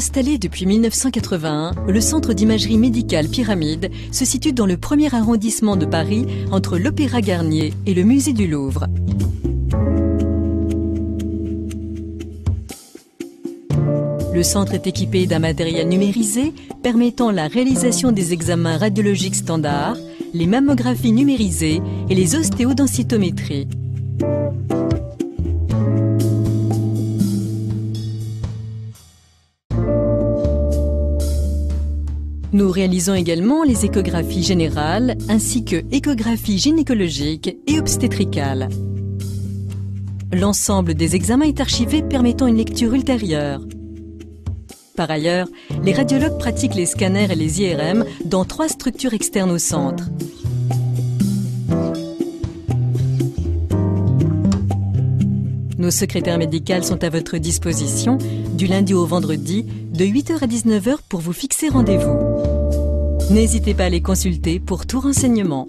installé depuis 1981, le centre d'imagerie médicale Pyramide se situe dans le 1er arrondissement de Paris, entre l'Opéra Garnier et le Musée du Louvre. Le centre est équipé d'un matériel numérisé permettant la réalisation des examens radiologiques standards, les mammographies numérisées et les ostéodensitométries. Nous réalisons également les échographies générales ainsi que échographies gynécologiques et obstétricales. L'ensemble des examens est archivé permettant une lecture ultérieure. Par ailleurs, les radiologues pratiquent les scanners et les IRM dans 3 structures externes au centre. Nos secrétaires médicales sont à votre disposition du lundi au vendredi de 8h à 19h pour vous fixer rendez-vous. N'hésitez pas à les consulter pour tout renseignement.